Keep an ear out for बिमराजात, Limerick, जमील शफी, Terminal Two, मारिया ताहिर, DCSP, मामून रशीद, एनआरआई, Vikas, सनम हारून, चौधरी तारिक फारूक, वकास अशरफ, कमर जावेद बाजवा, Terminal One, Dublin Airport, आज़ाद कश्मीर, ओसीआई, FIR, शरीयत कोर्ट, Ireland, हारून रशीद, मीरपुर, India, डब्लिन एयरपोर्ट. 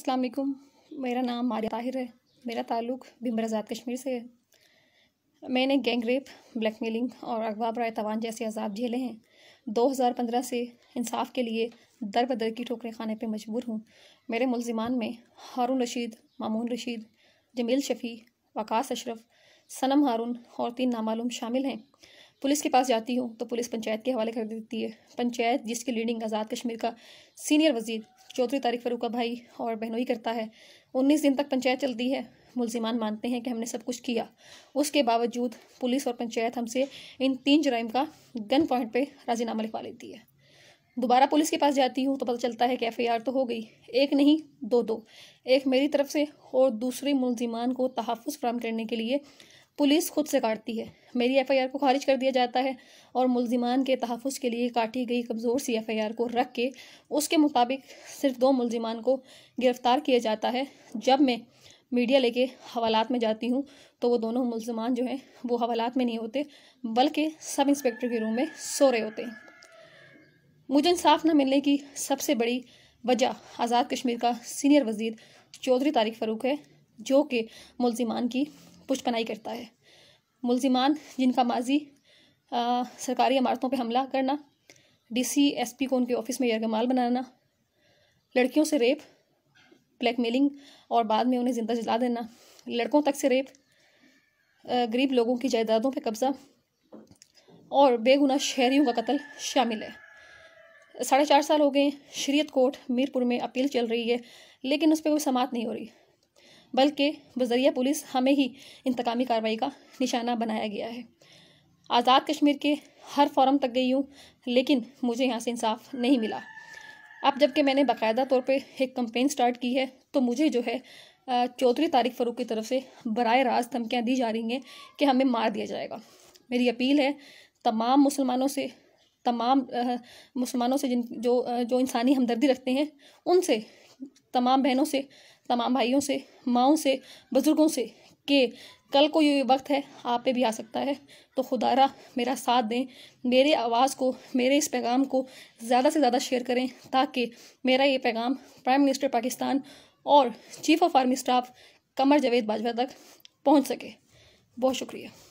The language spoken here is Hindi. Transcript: अस्सलाम वालेकुम, मेरा नाम मारिया ताहिर है। मेरा ताल्लुक़ बिमराजात कश्मीर से है। मैंने गैंग रेप, ब्लैकमेलिंग और अगवा बराए तवान जैसे अजाब झेले हैं। 2015 से इंसाफ के लिए दर बदर की ठोकरें खाने पे मजबूर हूँ। मेरे मुलजिमान में हारून रशीद, मामून रशीद, जमील शफी, वकास अशरफ, सनम हारून और 3 नामालूम शामिल हैं। पुलिस के पास जाती हूँ तो पुलिस पंचायत के हवाले कर देती है। पंचायत जिसकी लीडिंग आज़ाद कश्मीर का सीनियर वजीर चौधरी तारिक फारूक का भाई और बहनोई करता है। 19 दिन तक पंचायत चलती है। मुलजिमान मानते हैं कि हमने सब कुछ किया, उसके बावजूद पुलिस और पंचायत हमसे इन 3 जराइम का गन पॉइंट पे राजीनामा लिखवा लेती है। दोबारा पुलिस के पास जाती हूँ तो पता चलता है कि FIR तो हो गई, 1 नहीं 2, एक मेरी तरफ से और दूसरी मुलजिमान को तहफ़्फ़ुज़ फराहम करने के लिए पुलिस खुद से काटती है। मेरी FIR को खारिज कर दिया जाता है और मुलजिमान के तहफ़्फ़ुज़ के लिए काटी गई कमज़ोर सी FIR को रख के उसके मुताबिक सिर्फ 2 मुलजिमान को गिरफ़्तार किया जाता है। जब मैं मीडिया लेके हवालात में जाती हूँ तो वो दोनों मुलजिमान जो हैं वो हवालात में नहीं होते, बल्कि सब इंस्पेक्टर के रूम में सो रहे होते हैं। मुझे इंसाफ न मिलने की सबसे बड़ी वजह आज़ाद कश्मीर का सीनियर वजीर चौधरी तारिक फारूक है, जो कि मुलजिमान की पुष्पनाई करता है। मुलजिमान जिनका माजी सरकारी इमारतों पे हमला करना, DCSP को उनके ऑफिस में यरगमाल बनाना, लड़कियों से रेप, ब्लैकमेलिंग और बाद में उन्हें ज़िंदा जला देना, लड़कों तक से रेप, गरीब लोगों की जायदादों पे कब्ज़ा और बेगुनाह शहरियों का कत्ल शामिल है। 4.5 साल हो गए। शरीयत कोर्ट मीरपुर में अपील चल रही है, लेकिन उस पर कोई समाअत नहीं हो रही, बल्कि बजरिया पुलिस हमें ही इंतकामी कार्रवाई का निशाना बनाया गया है। आज़ाद कश्मीर के हर फोरम तक गई हूँ, लेकिन मुझे यहाँ से इंसाफ नहीं मिला। अब जबकि मैंने बाकायदा तौर पे एक कंपेन स्टार्ट की है तो मुझे जो है चौधरी तारिक फारूक की तरफ से बराए रास्त धमकियाँ दी जा रही हैं कि हमें मार दिया जाएगा। मेरी अपील है तमाम मुसलमानों से, जो इंसानी हमदर्दी रखते हैं उनसे, तमाम बहनों से, तमाम भाइयों से, माओं से, बुज़ुर्गों से कि कल को ये वक्त है, आप पे भी आ सकता है, तो खुदारा मेरा साथ दें। मेरे आवाज़ को, मेरे इस पैगाम को ज़्यादा से ज़्यादा शेयर करें ताकि मेरा ये पैगाम प्राइम मिनिस्टर पाकिस्तान और chief of army staff कमर जावेद बाजवा तक पहुंच सके। बहुत शुक्रिया।